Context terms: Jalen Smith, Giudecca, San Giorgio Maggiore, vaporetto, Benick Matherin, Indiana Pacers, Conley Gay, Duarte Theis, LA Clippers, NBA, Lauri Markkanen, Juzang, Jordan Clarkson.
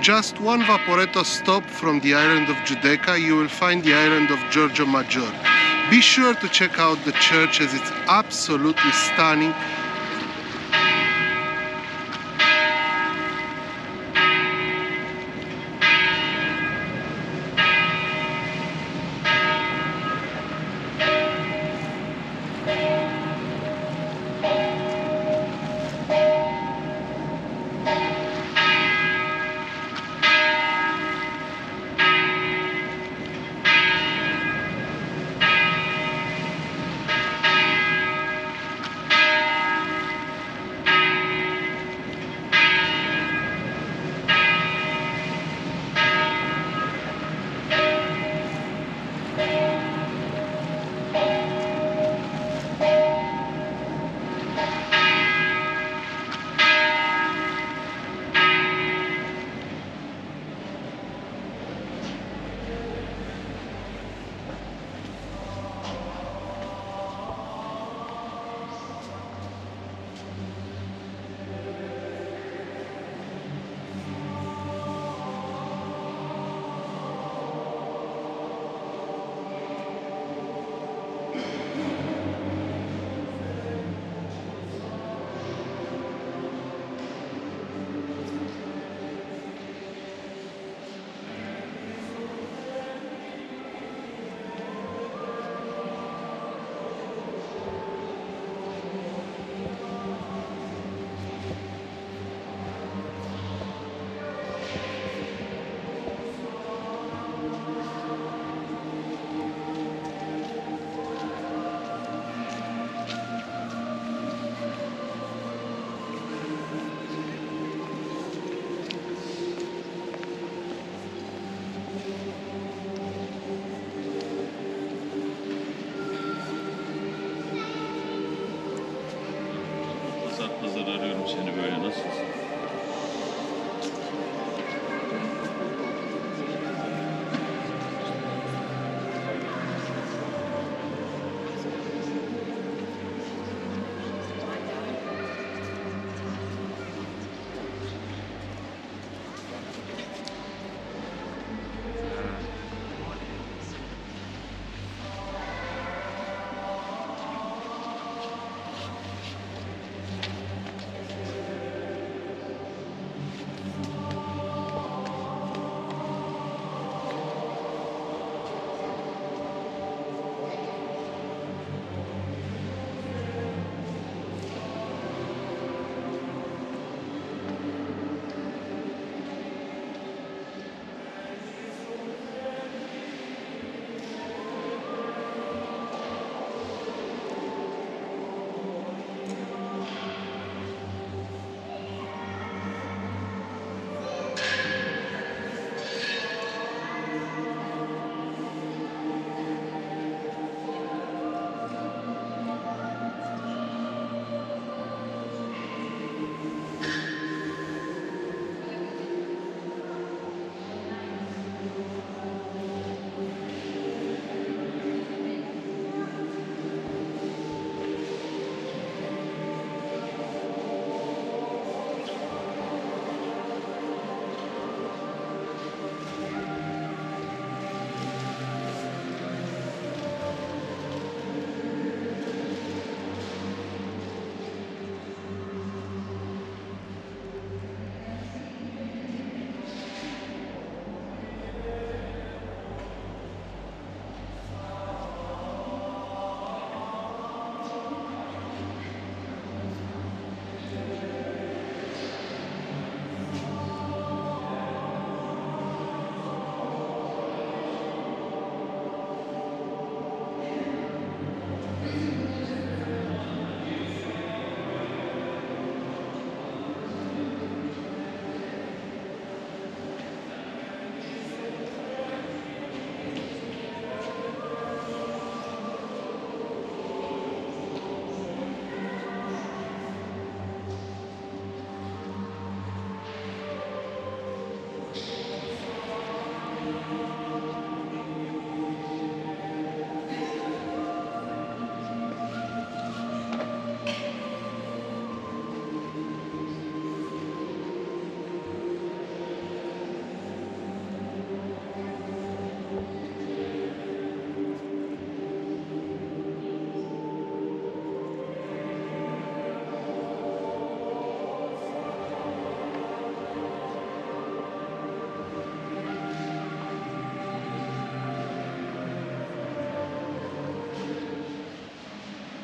Just one vaporetto stop from the island of Giudecca, you will find the island of Giorgio Maggiore. Be sure to check out the church as it's absolutely stunning. Nasıl arıyorum seni böyle, nasılsın?